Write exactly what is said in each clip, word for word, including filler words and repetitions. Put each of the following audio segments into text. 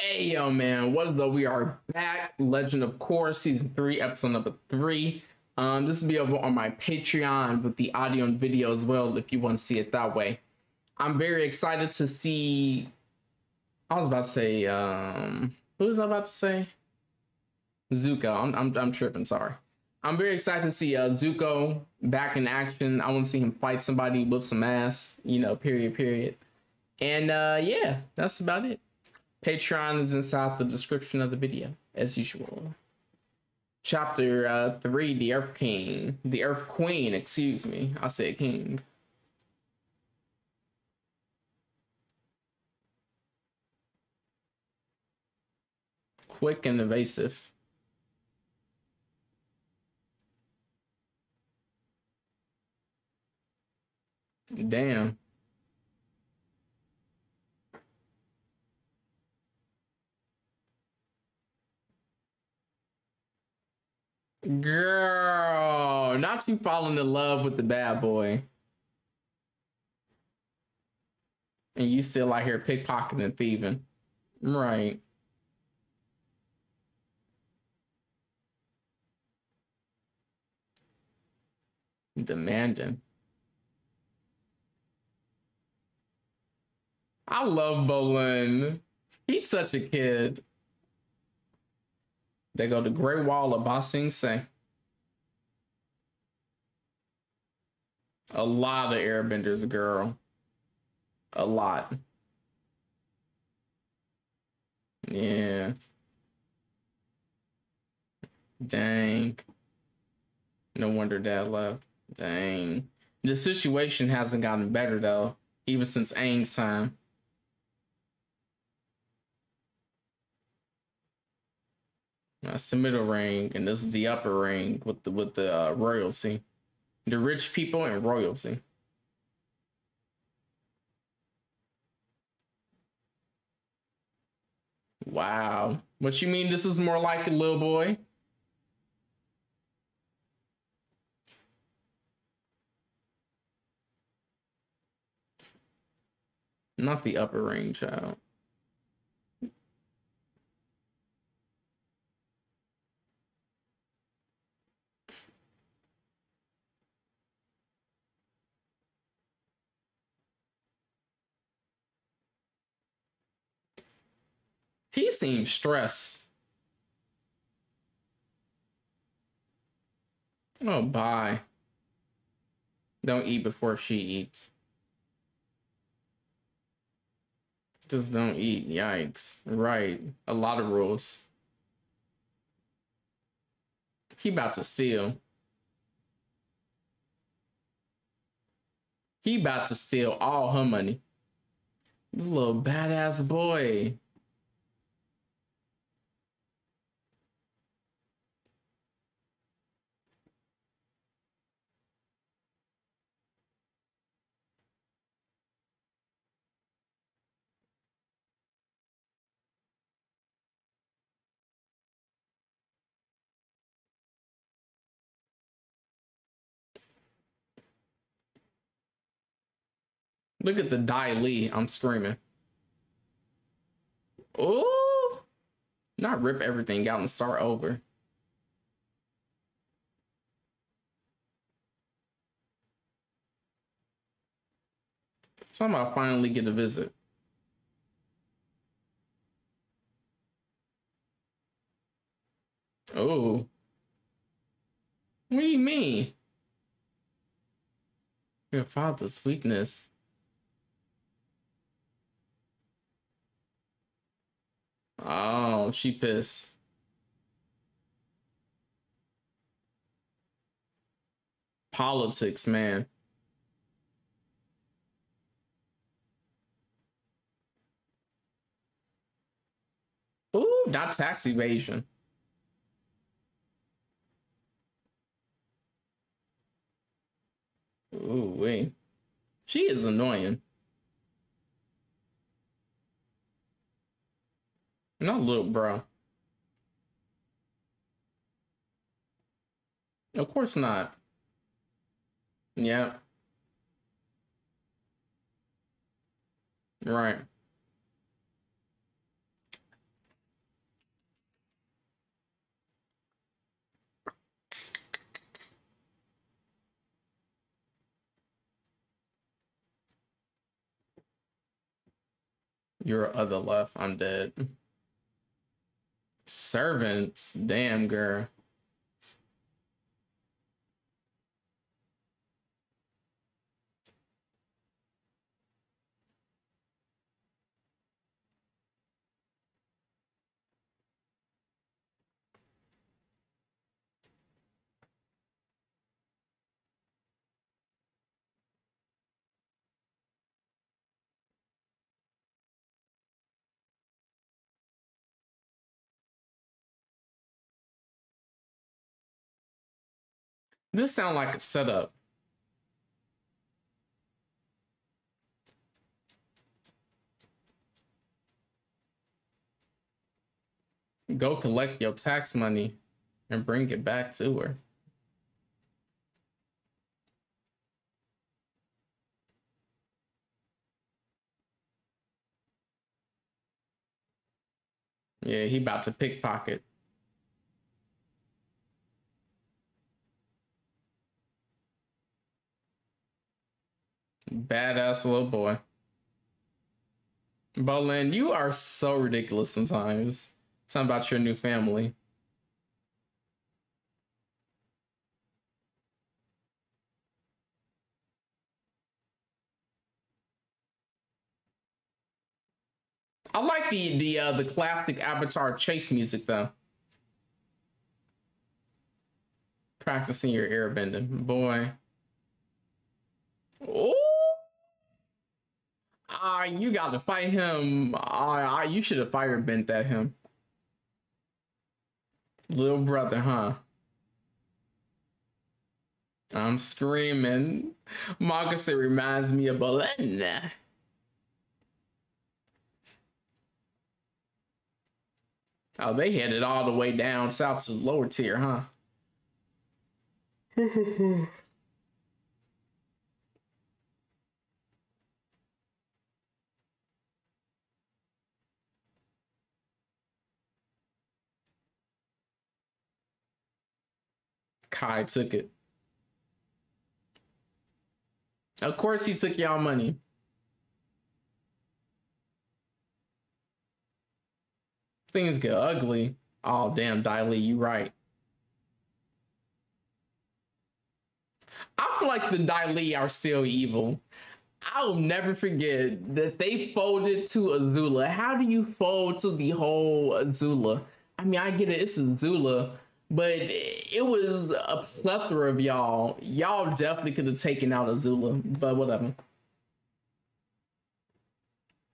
Hey yo man, what is up? We are back. Legend of Korra season three, episode number three. Um, this will be over on my Patreon with the audio and video as well if you want to see it that way. I'm very excited to see. I was about to say, um, who was I about to say? Zuko. I'm I'm I'm tripping, sorry. I'm very excited to see uh Zuko back in action. I want to see him fight somebody, whip some ass, you know, period, period. And uh yeah, that's about it. Patreon is inside the description of the video, as usual. Chapter uh, three, The Earth King. The Earth Queen, excuse me. I said king. Quick and evasive. Damn. Girl, not you falling in love with the bad boy. And you still out here pickpocketing and thieving. Right. Demanding. I love Bolin. He's such a kid. They go to the Great Wall of Ba Sing Se. A lot of airbenders, girl. A lot. Yeah. Dang. No wonder Dad left. Dang. The situation hasn't gotten better, though, even since Aang's time. That's the middle ring, and this is the upper ring with the with the uh, royalty, the rich people and royalty. Wow, what you mean? This is more like a little boy. Not the upper ring, child. He seems stressed. Oh, bye. Don't eat before she eats. Just don't eat. Yikes. Right. A lot of rules. He about to steal. He about to steal all her money. This little badass boy. Look at the Dai Li. I'm screaming. Oh, not rip everything out and start over. Somehow finally get a visit. Oh, what do you mean? Your father's weakness. Oh, she pissed. Politics, man. Ooh, not tax evasion. Ooh, wait. She is annoying. Not little bro. Of course not. Yeah. Right. your other left. I'm dead. Servants, damn girl. This sounds like a setup. Go collect your tax money and bring it back to her. Yeah, he about to pickpocket. Badass little boy. Bolin, you are so ridiculous sometimes. Tell me about your new family. I like the the uh, the classic Avatar chase music though. Practicing your airbending, boy. Ooh. Ah, uh, you got to fight him. Ah, uh, uh, you should have fire bent at him. Little brother, huh? I'm screaming. Magasa reminds me of Bolin. Oh, they headed all the way down south to the lower tier, huh? Kai took it. Of course he took y'all money. Things get ugly. Oh, damn, Dai Li, you right. I feel like the Dai Li are still evil. I'll never forget that they folded to Azula. How do you fold to the whole Azula? I mean, I get it, it's Azula. But it was a plethora of y'all. Y'all definitely could have taken out Azula, but whatever.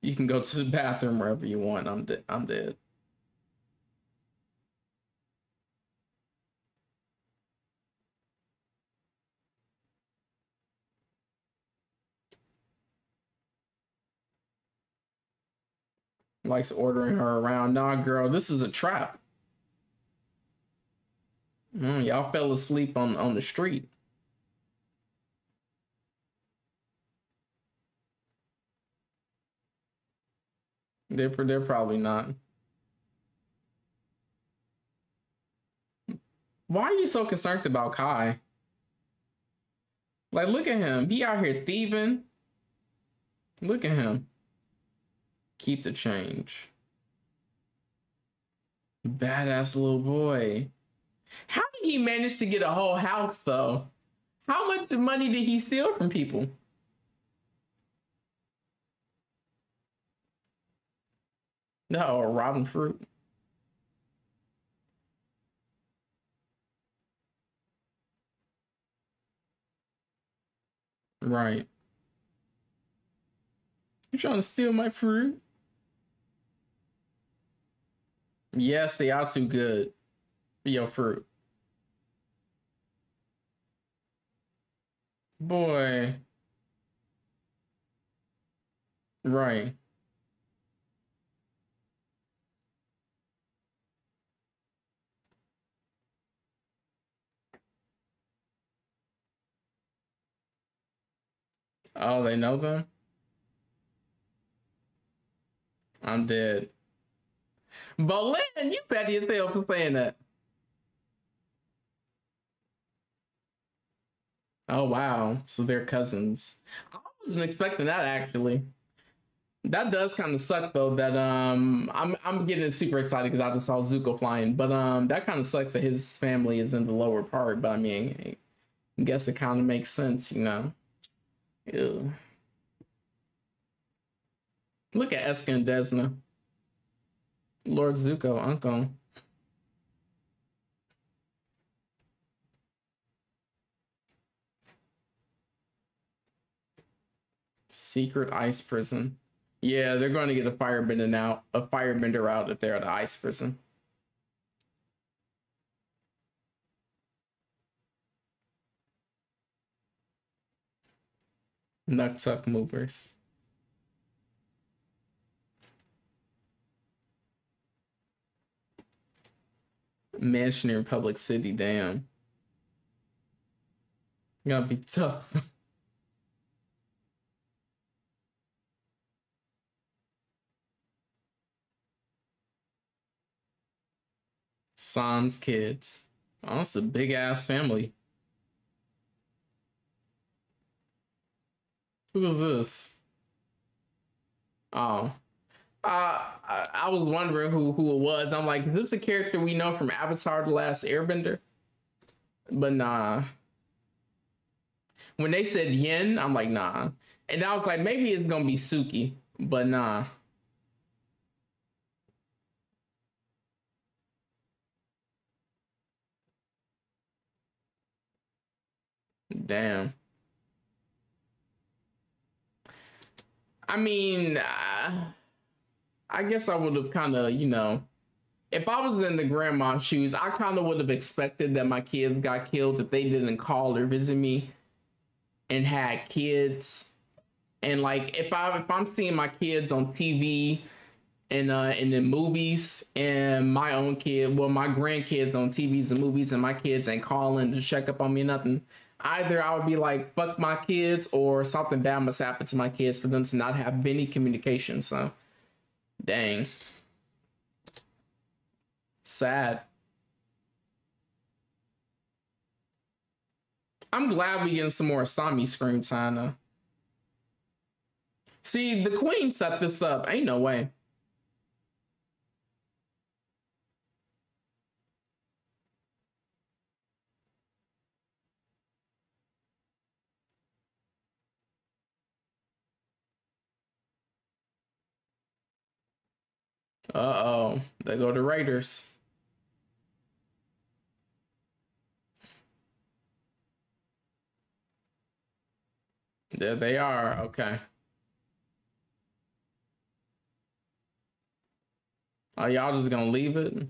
You can go to the bathroom wherever you want. I'm dead. I'm dead. Likes ordering her around. Nah, girl, this is a trap. Mm, y'all fell asleep on, on the street. They're, they're probably not. Why are you so concerned about Kai? Like, look at him. He out here thieving. Look at him. Keep the change. Badass little boy. How did he manage to get a whole house, though? How much money did he steal from people? No, a rotten fruit. Right. You trying to steal my fruit? Yes, they are too good. Your fruit. Boy. Right. Oh, they know them? I'm dead. Bolin, you better yourself for saying that. Oh, wow. So they're cousins. I wasn't expecting that, actually. That does kind of suck though. That um, I'm I'm getting super excited because I just saw Zuko flying, but um, that kind of sucks that his family is in the lower part. But I mean, I guess it kind of makes sense, you know. Ew. Look at Eska and Desna. Lord Zuko, uncle. Secret ice prison. Yeah, they're going to get a firebender now, a firebender out if they're at the ice prison. Nuktuk movers. Mansion in Republic City, damn. Gotta be tough. San's kids. Oh, that's a big ass family. Who is this? Oh. Uh, I, I was wondering who, who it was. I'm like, is this a character we know from Avatar: The Last Airbender? But nah. When they said Yen, I'm like, nah. And I was like, maybe it's gonna be Suki, but nah. Damn. I mean, uh, I guess I would have kind of, you know, if I was in the grandma's shoes, I kind of would have expected that my kids got killed if they didn't call or visit me and had kids. And like, if I if I'm seeing my kids on T V and uh and in movies, and my own kid, well, my grandkids on T Vs and movies, and my kids ain't calling to check up on me, nothing. Either I would be like, fuck my kids, or something bad must happen to my kids for them to not have any communication. So, dang. Sad. I'm glad we getting some more Asami screen time, though. See, the queen set this up. Ain't no way. Uh-oh, they go to Raiders. There they are, okay. Are y'all just gonna leave it?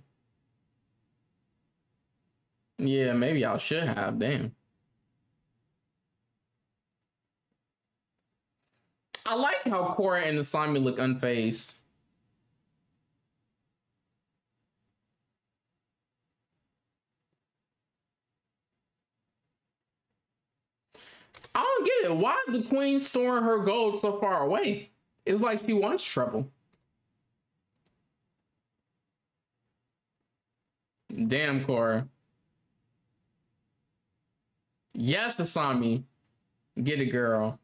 Yeah, maybe y'all should have, damn. I like how Korra and Asami look unfazed. I don't get it. Why is the queen storing her gold so far away? It's like she wants trouble. Damn, Korra. Yes, Asami. Get it, girl.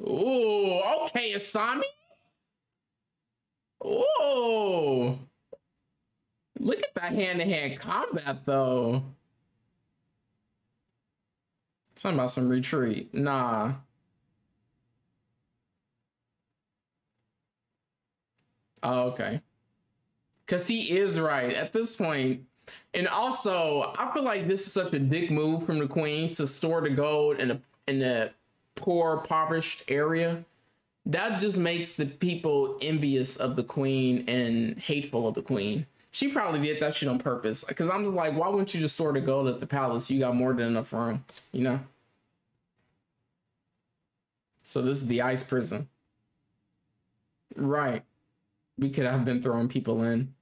Ooh, okay, Asami. Ooh. Look at that hand-to-hand combat, though. Talking about some retreat. Nah. Oh, okay. Because he is right at this point. And also, I feel like this is such a dick move from the queen to store the gold in a, in a poor, impoverished area. That just makes the people envious of the queen and hateful of the queen. She probably did that shit on purpose. Because I'm just like, why wouldn't you just sort of go to the palace? You got more than enough room, you know? So this is the ice prison. Right. We could have been throwing people in.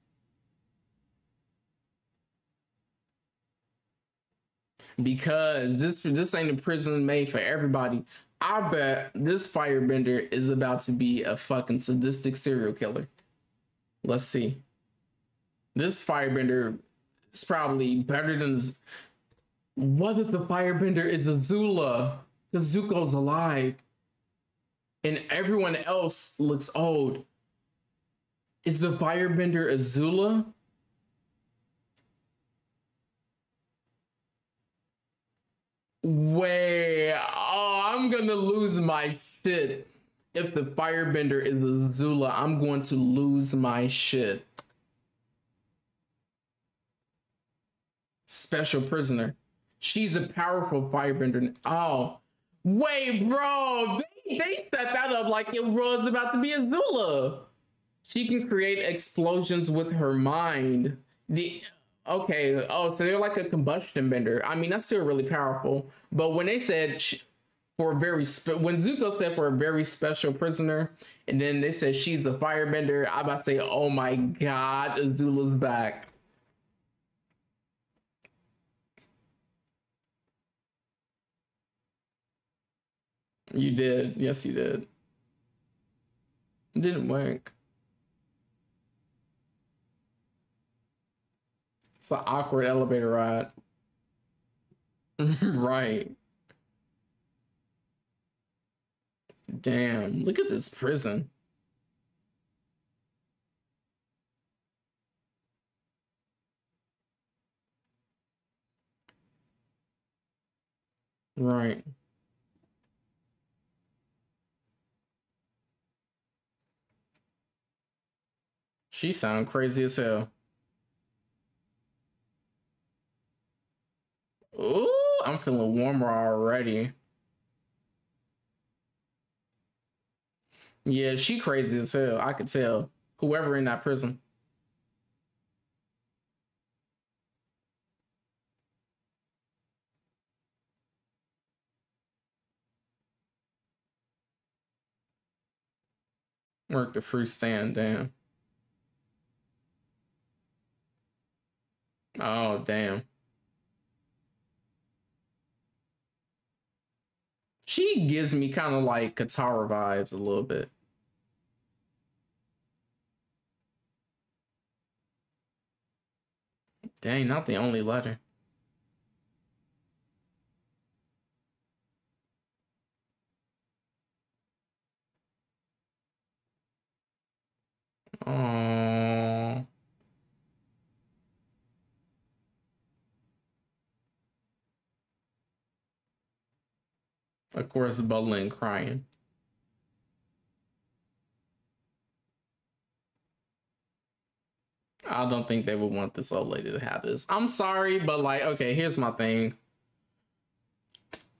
Because this, this ain't a prison made for everybody. I bet this firebender is about to be a fucking sadistic serial killer. Let's see. This firebender is probably better than whether the firebender is Azula, because Zuko's alive and everyone else looks old. Is the firebender Azula? Way, oh, I'm gonna lose my shit. If the firebender is Azula, I'm going to lose my shit. Special prisoner. She's a powerful firebender. Oh, wait, bro. They, they set that up like it was about to be Azula. She can create explosions with her mind. The, okay, oh, so they're like a combustion bender. I mean, that's still really powerful. But when they said she, for a very, when Zuko said for a very special prisoner, and then they said she's a firebender, I'm about to say, oh my God, Azula's back. You did. Yes, you did. It didn't work. It's an awkward elevator ride. Right. Damn, look at this prison. Right. She sound crazy as hell. Ooh, I'm feeling warmer already. Yeah, she crazy as hell. I could tell. Whoever in that prison. Work the fruit stand, damn. Oh, damn. She gives me kind of like Katara vibes a little bit. Dang, not the only letter. Aww. Of course, Bolin crying. I don't think they would want this old lady to have this. I'm sorry, but like, okay, here's my thing.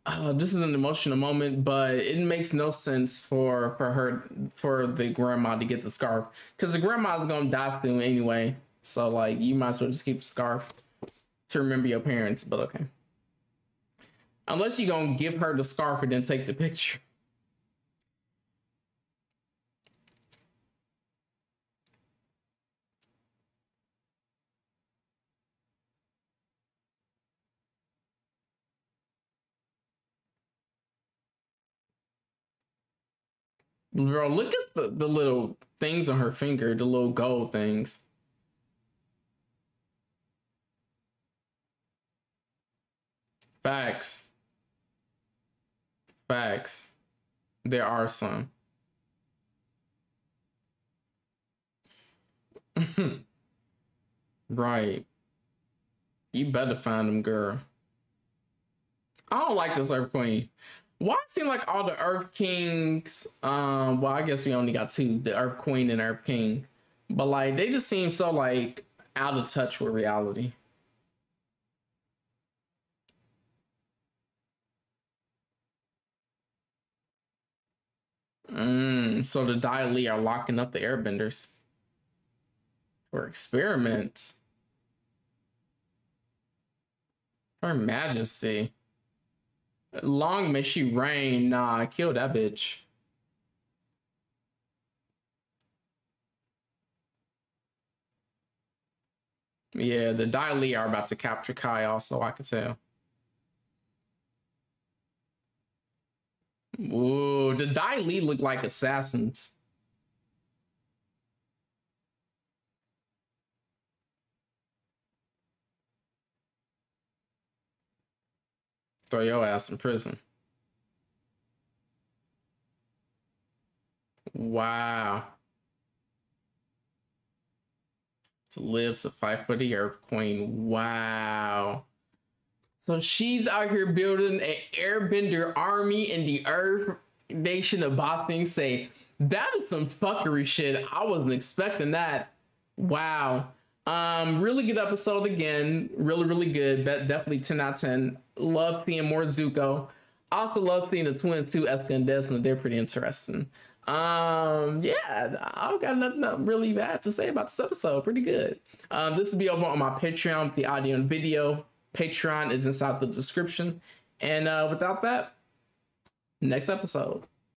Uh, this is an emotional moment, but it makes no sense for, for her, for the grandma to get the scarf. Because the grandma's going to die soon anyway. So like, you might as well just keep the scarf to remember your parents, but okay. Unless you're gonna give her the scarf and then take the picture. Bro, look at the, the little things on her finger, the little gold things. Facts. Facts. There are some. Right. You better find them, girl. I don't like this Earth Queen. Why it seem like all the Earth Kings, um, well, I guess we only got two, the Earth Queen and Earth King. But like, they just seem so like out of touch with reality. Mm, so the Dai Li are locking up the airbenders for experiments. Her Majesty. Long may she reign. Nah, kill that bitch. Yeah, the Dai Li are about to capture Kai also, I could tell. Ooh, the Dai Li look like assassins. Throw your ass in prison. Wow. To live to fight for the Earth Queen. Wow. So she's out here building an airbender army in the Earth Nation of Ba Sing Se. That is some fuckery shit. I wasn't expecting that. Wow. Um, really good episode again. Really, really good. But definitely ten out of ten. Love seeing more Zuko. Also love seeing the twins too, Eska and Desna. They're pretty interesting. Um, yeah, I don't got nothing, nothing really bad to say about this episode. Pretty good. Um, this will be over on my Patreon, the audio and video. Patreon is inside the description. And uh, without that, next episode.